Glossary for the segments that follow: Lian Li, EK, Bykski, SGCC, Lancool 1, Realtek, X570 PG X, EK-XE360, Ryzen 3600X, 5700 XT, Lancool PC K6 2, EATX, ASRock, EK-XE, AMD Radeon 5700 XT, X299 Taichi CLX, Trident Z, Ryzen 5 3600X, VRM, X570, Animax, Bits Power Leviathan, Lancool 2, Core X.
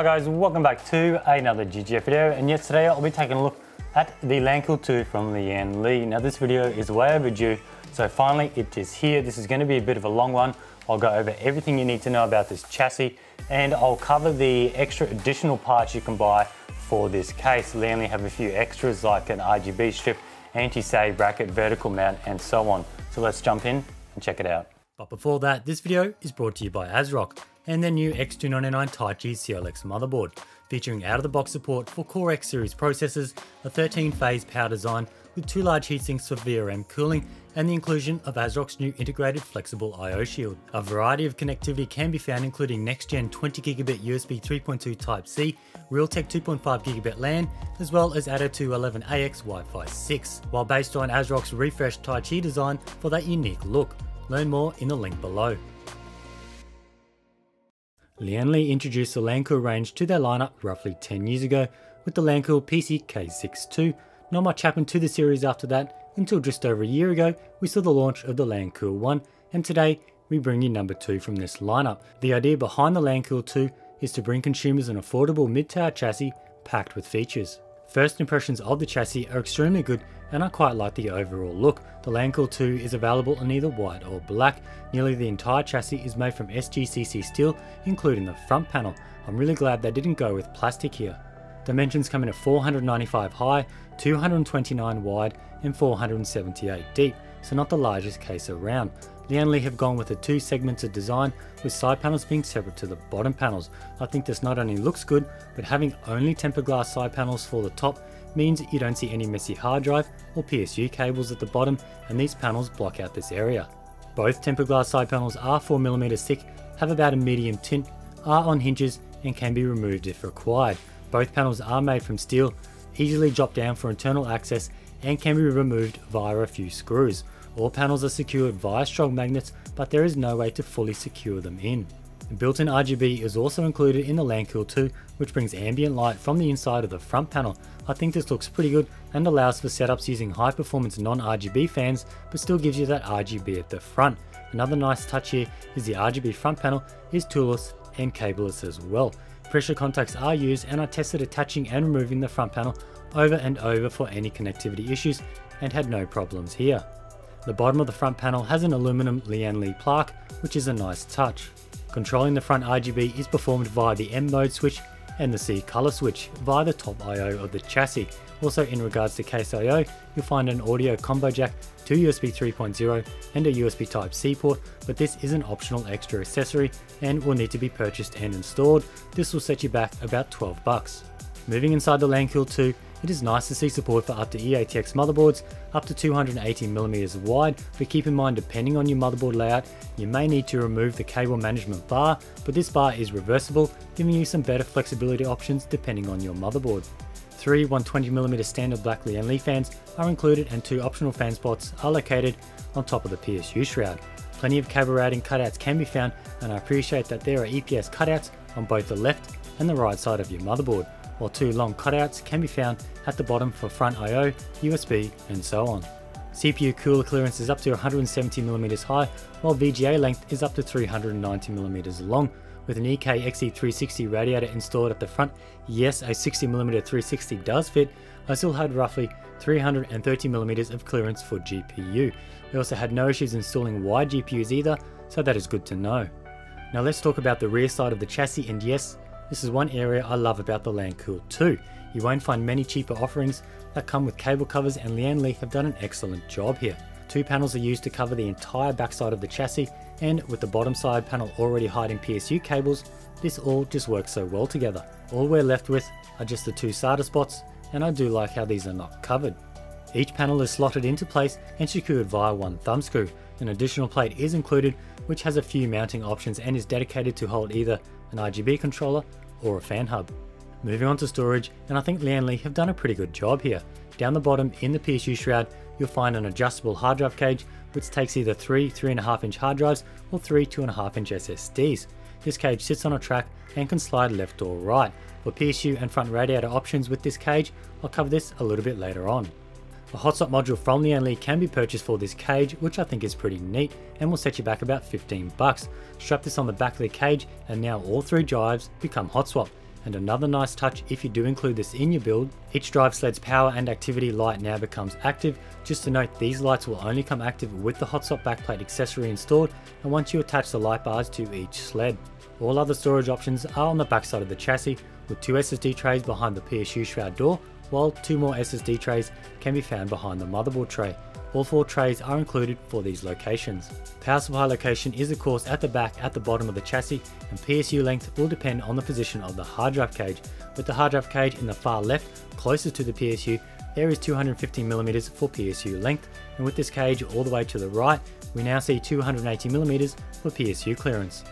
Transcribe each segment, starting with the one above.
Hi guys, welcome back to another GGF video, and yes, today I'll be taking a look at the Lancool 2 from Lian Li. Now this video is way overdue, so finally it is here. This is going to be a bit of a long one. I'll go over everything you need to know about this chassis, and I'll cover the extra additional parts you can buy for this case. Lian Li have a few extras like an RGB strip, anti-sag bracket, vertical mount, and so on. So let's jump in and check it out. But before that, this video is brought to you by ASRock and their new X299 Taichi CLX motherboard, featuring out-of-the-box support for Core X series processors, a 13-phase power design with two large heatsinks for VRM cooling, and the inclusion of ASRock's new integrated flexible I/O shield. A variety of connectivity can be found, including next-gen 20GB USB 3.2 Type-C, Realtek 2.5GB LAN, as well as ATA 211AX Wi-Fi 6, while based on ASRock's refreshed Taichi design for that unique look. Learn more in the link below. Lian Li introduced the Lancool range to their lineup roughly 10 years ago with the Lancool PC K6 2. Not much happened to the series after that until just over a year ago we saw the launch of the Lancool 1, and today we bring you number 2 from this lineup. The idea behind the Lancool 2 is to bring consumers an affordable mid-tower chassis packed with features. First impressions of the chassis are extremely good, and I quite like the overall look. The Lancool 2 is available in either white or black. Nearly the entire chassis is made from SGCC steel, including the front panel. I'm really glad they didn't go with plastic here. Dimensions come in at 495 high, 229 wide, and 478 deep, so not the largest case around. Lian Li have gone with a two-segmented design, with side panels being separate to the bottom panels. I think this not only looks good, but having only tempered glass side panels for the top means you don't see any messy hard drive or PSU cables at the bottom, and these panels block out this area. Both tempered glass side panels are 4mm thick, have about a medium tint, are on hinges, and can be removed if required. Both panels are made from steel, easily drop down for internal access, and can be removed via a few screws. All panels are secured via strong magnets, but there is no way to fully secure them in. Built-in RGB is also included in the Lancool 2, which brings ambient light from the inside of the front panel. I think this looks pretty good and allows for setups using high-performance non-RGB fans, but still gives you that RGB at the front. Another nice touch here is the RGB front panel is toolless and cableless as well. Pressure contacts are used, and I tested attaching and removing the front panel over and over for any connectivity issues and had no problems here. The bottom of the front panel has an aluminum Lian Li plaque, which is a nice touch. Controlling the front RGB is performed via the M mode switch and the C color switch via the top I/O of the chassis. Also, in regards to case I/O, you'll find an audio combo jack, two USB 3.0 and a USB Type-C port, but this is an optional extra accessory and will need to be purchased and installed. This will set you back about $12. Moving inside the Lancool 2, it is nice to see support for up to EATX motherboards, up to 280mm wide, but keep in mind, depending on your motherboard layout, you may need to remove the cable management bar, but this bar is reversible, giving you some better flexibility options depending on your motherboard. Three 120mm standard black Lian Li fans are included, and two optional fan spots are located on top of the PSU shroud. Plenty of cable routing cutouts can be found, and I appreciate that there are EPS cutouts on both the left and the right side of your motherboard, while two long cutouts can be found at the bottom for front I/O, USB, and so on. CPU cooler clearance is up to 170mm high, while VGA length is up to 390mm long, with an EK-XE360 radiator installed at the front. Yes, a 60mm 360 does fit. I still had roughly 330mm of clearance for GPU. We also had no issues installing wide GPUs either, so that is good to know. Now let's talk about the rear side of the chassis, and yes, this is one area I love about the Lancool 2. You won't find many cheaper offerings that come with cable covers, and Lian Li have done an excellent job here. Two panels are used to cover the entire backside of the chassis, and with the bottom side panel already hiding PSU cables, this all just works so well together. All we're left with are just the two SATA spots, and I do like how these are not covered. Each panel is slotted into place and secured via one thumbscrew. An additional plate is included, which has a few mounting options and is dedicated to hold either an RGB controller or a fan hub. Moving on to storage, and I think Lian Li have done a pretty good job here. Down the bottom in the PSU shroud, you'll find an adjustable hard drive cage, which takes either three 3.5-inch hard drives or three 2.5-inch SSDs. This cage sits on a track and can slide left or right. For PSU and front radiator options with this cage, I'll cover this a little bit later on. A hotstop module from Lian Li can be purchased for this cage, which I think is pretty neat and will set you back about $15. Strap this on the back of the cage, and now all three drives become hot swap. And another nice touch, if you do include this in your build, each drive sled's power and activity light now becomes active. Just to note, these lights will only come active with the hot swap backplate accessory installed and once you attach the light bars to each sled. All other storage options are on the backside of the chassis, with two SSD trays behind the PSU shroud door, while two more SSD trays can be found behind the motherboard tray. All four trays are included for these locations. Power supply location is of course at the back at the bottom of the chassis, and PSU length will depend on the position of the hard drive cage. With the hard drive cage in the far left, closest to the PSU, there is 215mm for PSU length, and with this cage all the way to the right, we now see 280mm for PSU clearance.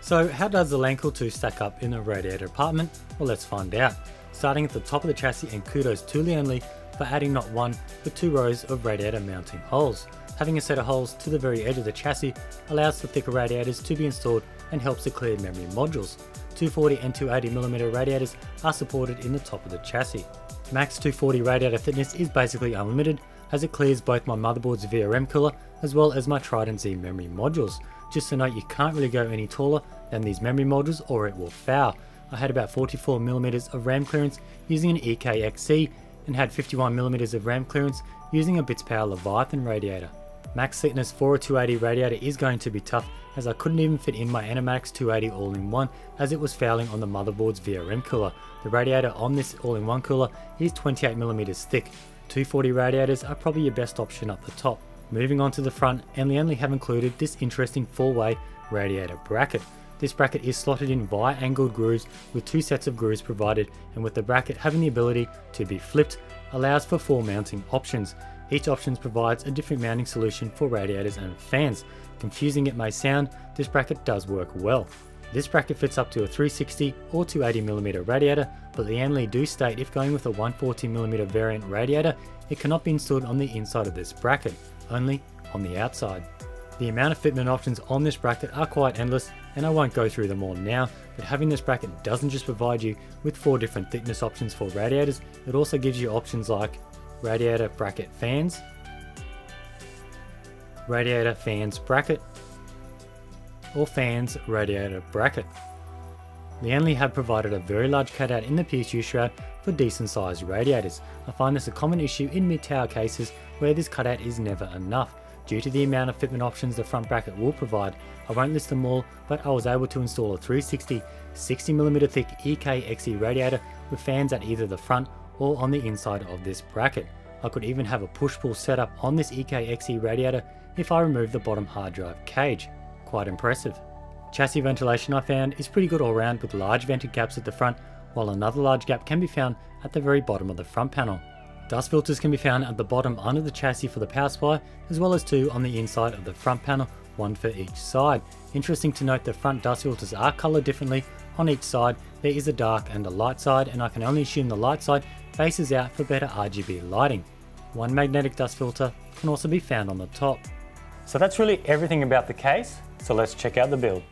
So how does the Lancool 2 stack up in the radiator apartment? Well, let's find out. Starting at the top of the chassis, and kudos to Lian Li for adding not one, but two rows of radiator mounting holes. Having a set of holes to the very edge of the chassis allows the thicker radiators to be installed and helps to clear memory modules. 240 and 280mm radiators are supported in the top of the chassis. Max 240 radiator thickness is basically unlimited, as it clears both my motherboard's VRM cooler as well as my Trident Z memory modules. Just to note, you can't really go any taller than these memory modules or it will foul. I had about 44mm of RAM clearance using an EK-XE and had 51mm of RAM clearance using a Bits Power Leviathan radiator. Max thickness for a 280 radiator is going to be tough, as I couldn't even fit in my Animax 280 all-in-one as it was fouling on the motherboard's VRM cooler. The radiator on this all-in-one cooler is 28mm thick. 240 radiators are probably your best option up the top. Moving on to the front, and Lian Li have included this interesting 4-way radiator bracket. This bracket is slotted in via angled grooves, with two sets of grooves provided, and with the bracket having the ability to be flipped, allows for four mounting options. Each option provides a different mounting solution for radiators and fans. Confusing it may sound, this bracket does work well. This bracket fits up to a 360 or 280mm radiator, but Lian Li do state if going with a 140mm variant radiator, it cannot be installed on the inside of this bracket, only on the outside. The amount of fitment options on this bracket are quite endless, and I won't go through them all now, but having this bracket doesn't just provide you with four different thickness options for radiators, it also gives you options like radiator bracket fans, radiator fans bracket, or fans radiator bracket. Lian Li have provided a very large cutout in the PSU shroud for decent sized radiators. I find this a common issue in mid-tower cases where this cutout is never enough. Due to the amount of fitment options the front bracket will provide, I won't list them all, but I was able to install a 360, 60mm thick EK-XE radiator with fans at either the front or on the inside of this bracket. I could even have a push-pull setup on this EK-XE radiator if I remove the bottom hard drive cage. Quite impressive. Chassis ventilation I found is pretty good all round, with large vented gaps at the front, while another large gap can be found at the very bottom of the front panel. Dust filters can be found at the bottom under the chassis for the power supply, as well as two on the inside of the front panel, one for each side. Interesting to note, the front dust filters are coloured differently on each side. There is a dark and a light side, and I can only assume the light side faces out for better RGB lighting. One magnetic dust filter can also be found on the top. So that's really everything about the case, so let's check out the build.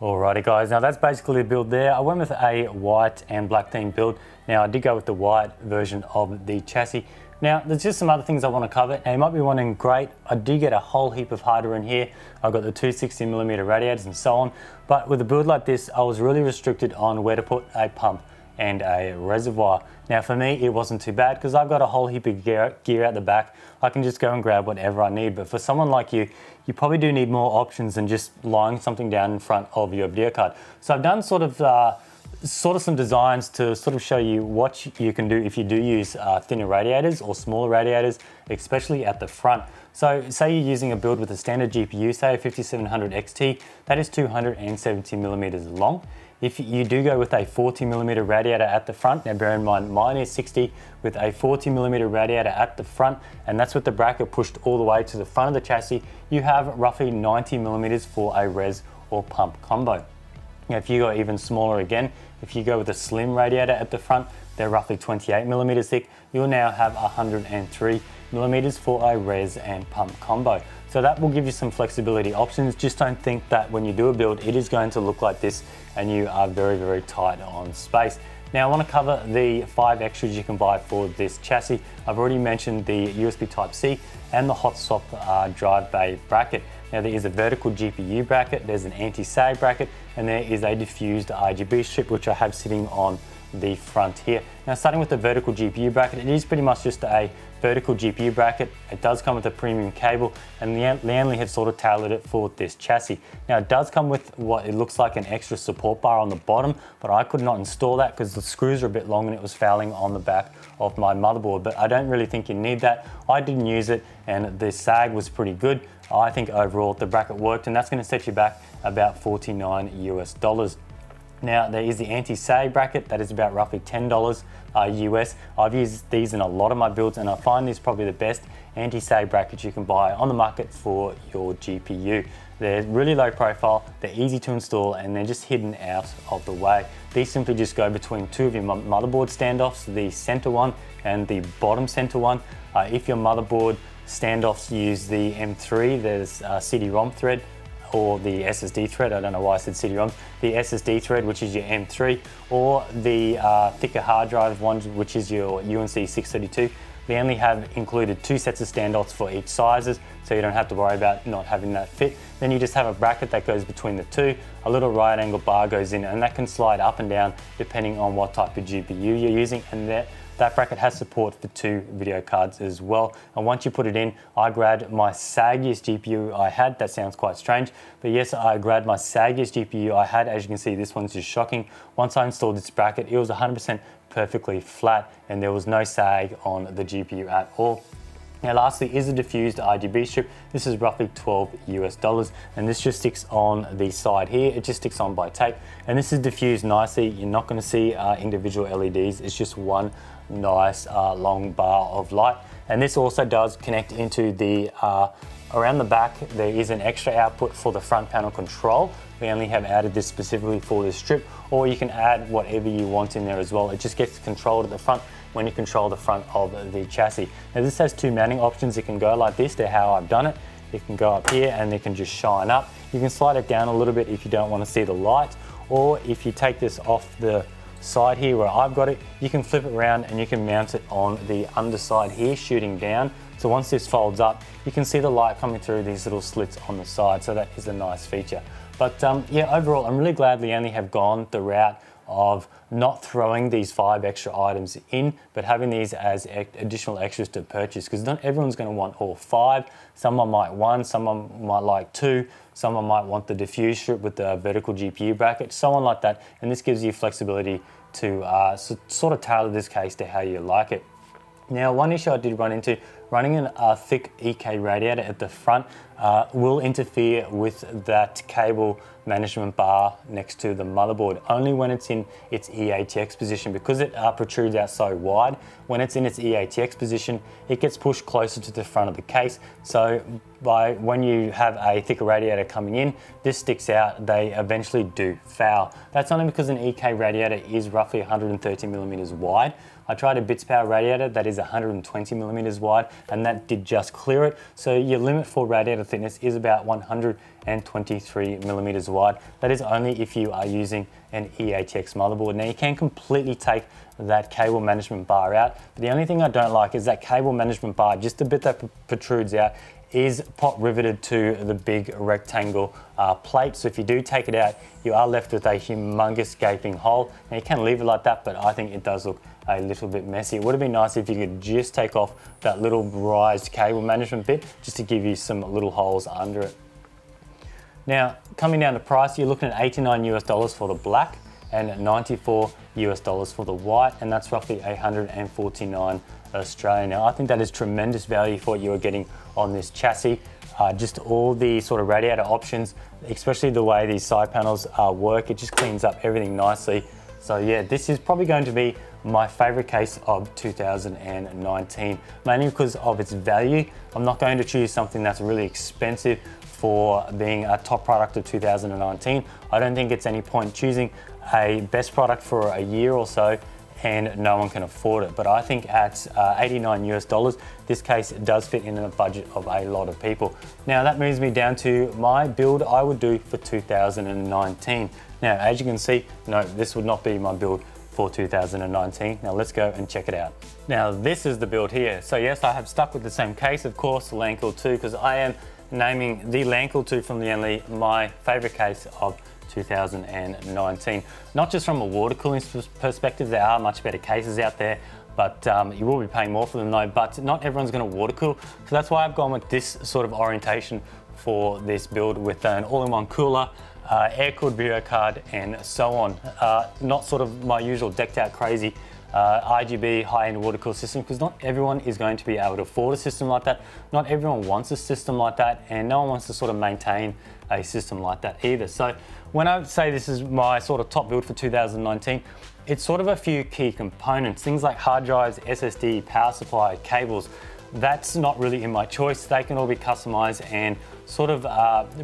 Alrighty guys, now that's basically the build there. I went with a white and black theme build. Now I did go with the white version of the chassis. Now there's just some other things I want to cover. Now you might be wondering, great, I do get a whole heap of hardware in here. I've got the 260mm radiators and so on. But with a build like this, I was really restricted on where to put a pump and a reservoir. Now for me, it wasn't too bad because I've got a whole heap of gear at the back. I can just go and grab whatever I need. But for someone like you, you probably do need more options than just lying something down in front of your video card. So I've done sort of some designs to sort of show you what you can do if you do use thinner radiators or smaller radiators, especially at the front. So say you're using a build with a standard GPU, say a 5700 XT, that is 270 millimeters long. If you do go with a 40mm radiator at the front, now bear in mind mine is 60 with a 40mm radiator at the front, and that's with the bracket pushed all the way to the front of the chassis, you have roughly 90mm for a res or pump combo. Now if you go even smaller again, if you go with a slim radiator at the front, they're roughly 28mm thick, you'll now have 103mm for a res and pump combo. So that will give you some flexibility options. Just don't think that when you do a build, it is going to look like this and you are very, very tight on space. Now I want to cover the 5 extras you can buy for this chassis. I've already mentioned the USB Type-C and the hot swap drive bay bracket. Now there is a vertical GPU bracket, there's an anti-sag bracket, and there is a diffused RGB strip, which I have sitting on the front here. Now starting with the vertical GPU bracket, it is pretty much just a vertical GPU bracket. It does come with a premium cable, and Lian Li have sort of tailored it for this chassis. Now it does come with what it looks like an extra support bar on the bottom, but I could not install that because the screws are a bit long and it was fouling on the back of my motherboard, but I don't really think you need that. I didn't use it and the sag was pretty good. I think overall the bracket worked, and that's going to set you back about $49 US. Now there is the anti-sag bracket, that is about roughly $10 US. I've used these in a lot of my builds and I find these probably the best anti-sag brackets you can buy on the market for your GPU. They're really low profile, they're easy to install, and they're just hidden out of the way. These simply just go between two of your motherboard standoffs, the center one and the bottom center one. If your motherboard standoffs use the M3, there's a CD-ROM thread, or the SSD thread, I don't know why I said CD-ROMs, the SSD thread, which is your M3, or the thicker hard drive one, which is your UNC632. They only have included 2 sets of standoffs for each sizes, so you don't have to worry about not having that fit. Then you just have a bracket that goes between the two, a little right angle bar goes in, and that can slide up and down depending on what type of GPU you're using, and that bracket has support for 2 video cards as well. And once you put it in, I grabbed my saggiest GPU I had. That sounds quite strange, but yes, I grabbed my saggiest GPU I had. As you can see, this one's just shocking. Once I installed this bracket, it was 100% perfectly flat and there was no sag on the GPU at all. Now lastly is the diffused RGB strip. This is roughly $12 US, and this just sticks on the side here. It just sticks on by tape, and this is diffused nicely. You're not going to see individual LEDs. It's just one nice long bar of light. And this also does connect into the around the back. There is an extra output for the front panel control. We only have added this specifically for this strip, or you can add whatever you want in there as well. It just gets controlled at the front when you control the front of the chassis. Now this has 2 mounting options. It can go like this, they're how I've done it. It can go up here and it can just shine up. You can slide it down a little bit if you don't want to see the light, or if you take this off the side here where I've got it, you can flip it around and you can mount it on the underside here, shooting down. So once this folds up, you can see the light coming through these little slits on the side. So that is a nice feature. But yeah, overall, I'm really glad Lian Li have gone the route of not throwing these 5 extra items in, but having these as additional extras to purchase, because not everyone's going to want all 5. Someone might one, someone might like 2, someone might want the diffuse strip with the vertical GPU bracket, someone like that. And this gives you flexibility to sort of tailor this case to how you like it. Now, one issue I did run into, running a thick EK radiator at the front will interfere with that cable management bar next to the motherboard, only when it's in its EATX position, because it protrudes out so wide. When it's in its EATX position, it gets pushed closer to the front of the case. So when you have a thicker radiator coming in, this sticks out, they eventually do foul. That's only because an EK radiator is roughly 130mm wide. I tried a Bits Power radiator that is 120mm wide, and that did just clear it. So your limit for radiator thickness is about 123 millimeters wide. That is only if you are using an EATX motherboard. Now you can completely take that cable management bar out, but the only thing I don't like is that cable management bar, just a bit that protrudes out, is pot riveted to the big rectangle plate. So if you do take it out, you are left with a humongous gaping hole. Now you can leave it like that, but I think it does look a little bit messy. It would have been nice if you could just take off that little raised cable management bit just to give you some little holes under it. Now, coming down to price, you're looking at $89 US for the black and $94 US for the white, and that's roughly 149 Australian. Now, I think that is tremendous value for what you are getting on this chassis. Just all the sort of radiator options, especially the way these side panels work, it just cleans up everything nicely. So yeah, this is probably going to be my favorite case of 2019, mainly because of its value. I'm not going to choose something that's really expensive for being a top product of 2019. I don't think it's any point choosing a best product for a year or so and no one can afford it. But I think at $89 US, this case does fit in the budget of a lot of people. Now that moves me down to my build I would do for 2019. Now, as you can see, no, this would not be my build for 2019. Now let's go and check it out. Now this is the build here. So yes, I have stuck with the same case, of course, Lancool 2, because I am naming the Lancool 2 from Lian Li my favorite case of 2019. Not just from a water cooling perspective, there are much better cases out there, but you will be paying more for them though, but not everyone's gonna water cool. So that's why I've gone with this sort of orientation for this build, with an all-in-one cooler, air-cooled video card, and so on. Not sort of my usual decked out crazy RGB high-end water cooled system, because not everyone is going to be able to afford a system like that. Not everyone wants a system like that, and no one wants to sort of maintain a system like that either. So when I say this is my sort of top build for 2019, it's sort of a few key components, things like hard drives, SSD, power supply, cables. That's not really in my choice. They can all be customized and sort of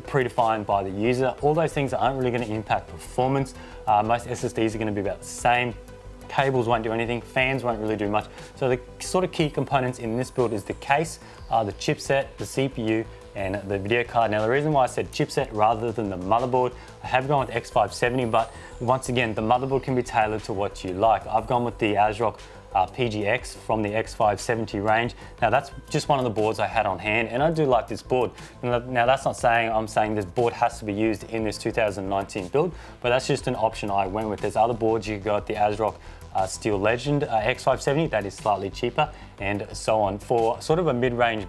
predefined by the user. All those things aren't really going to impact performance. Most SSDs are going to be about the same. Cables won't do anything, fans won't really do much. So the sort of key components in this build is the case, the chipset, the CPU, and the video card. Now the reason why I said chipset rather than the motherboard, I have gone with X570, but once again, the motherboard can be tailored to what you like. I've gone with the ASRock PGX from the X570 range. Now that's just one of the boards I had on hand, and I do like this board. Now that's not saying I'm saying this board has to be used in this 2019 build, but that's just an option I went with. There's other boards you could go at the ASRock Steel Legend X570, that is slightly cheaper, and so on. For sort of a mid-range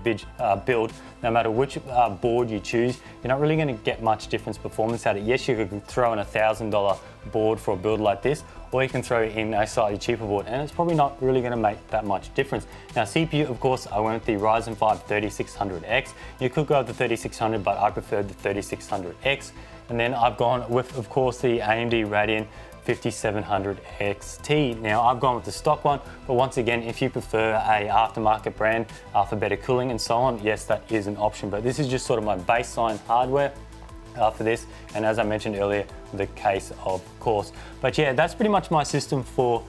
build, no matter which board you choose, you're not really going to get much difference performance out of it. Yes, you could throw in a $1,000 board for a build like this, or you can throw in a slightly cheaper board, and it's probably not really going to make that much difference. Now CPU, of course, I went with the Ryzen 5 3600X. You could go with the 3600, but I preferred the 3600X. And then I've gone with, of course, the AMD Radeon 5700 XT. Now I've gone with the stock one, but once again, if you prefer a aftermarket brand for better cooling and so on, yes, that is an option. But this is just sort of my baseline hardware for this, and as I mentioned earlier, the case, of course. But yeah, that's pretty much my system for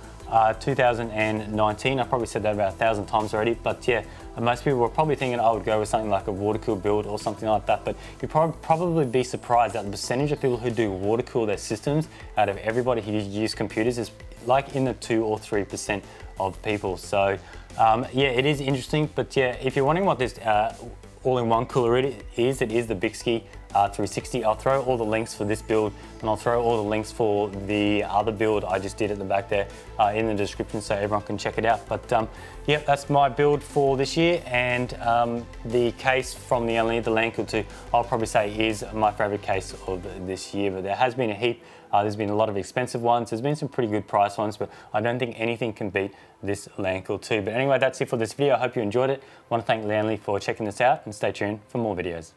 2019. I probably said that about 1,000 times already, but yeah, most people were probably thinking I would go with something like a water-cooled build or something like that, but you'd probably be surprised at the percentage of people who do water-cool their systems. Out of everybody who use computers, is like in the 2 or 3% of people. So yeah, it is interesting, but yeah, if you're wondering what this all-in-one cooler it is the Bykski 360. I'll throw all the links for this build, and I'll throw all the links for the other build I just did at the back there in the description, so everyone can check it out. But yeah, that's my build for this year, and the case from the Lancool 2, I'll probably say is my favorite case of this year, but there has been a heap. There's been a lot of expensive ones, there's been some pretty good price ones, but I don't think anything can beat this Lancool 2. But anyway, that's it for this video. I hope you enjoyed it. I want to thank Lian Li for checking this out, and stay tuned for more videos.